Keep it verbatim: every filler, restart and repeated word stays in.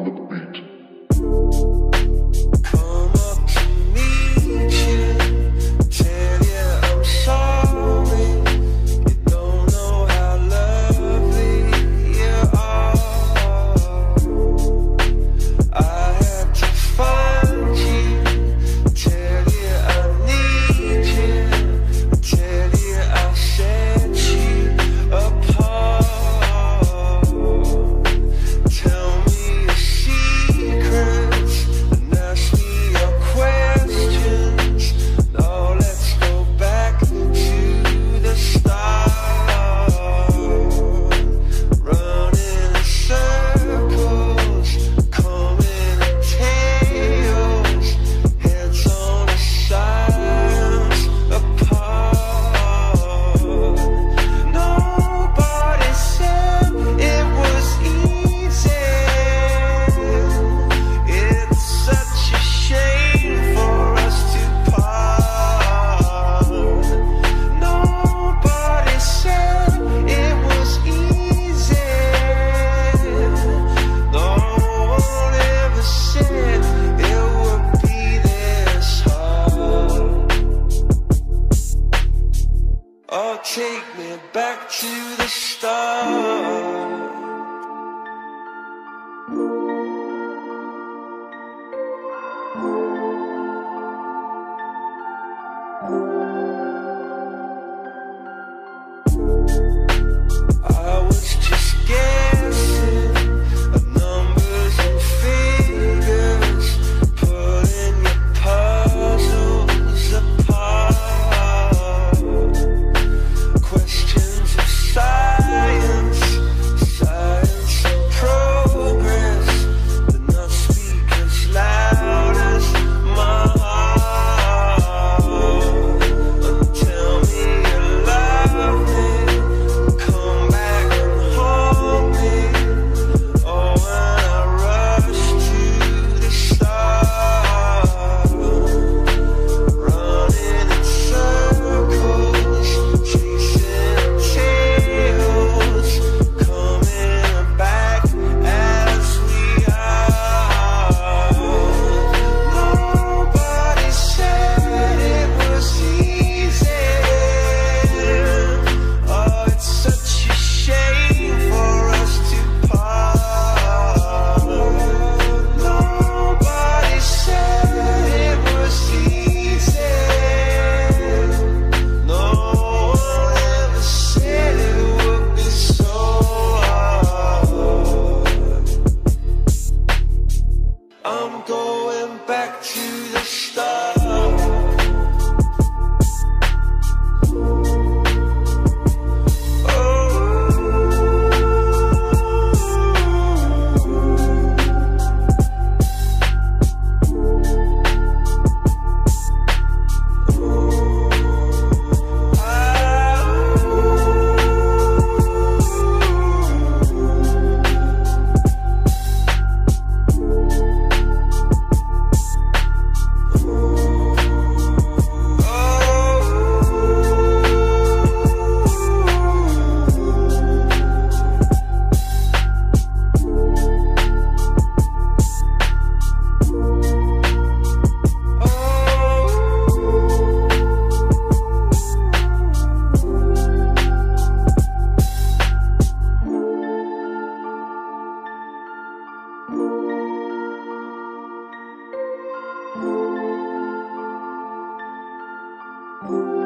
on the beat. Come up to me, you tell you I'm sorry. You don't know how lovely you are. I had to find you, tell you I need you, tell you I set you apart. Tell me your secrets and ask me your questions. Now let's go back to the start. Running in circles, coming in tails, heads on the sides apart. Nobody said it was easy. It's such a shame for us to part. Nobody said it was easy. No one ever said it would be this hard. Oh, take me back to the start. I was just guessing at numbers and figures, putting your puzzles apart. Questions of science, science and progress, did not speak as loud as my heart. Tell me you love me. Come back and hold me. Oh, when I rush to the start. Running in circles, chasing tails, coming back as we are. Nobody said it was easy. Oh, it's such a shame for us to part. Nobody said it was easy. No one ever said it would be so hard. I'm going back to the start. Ooh.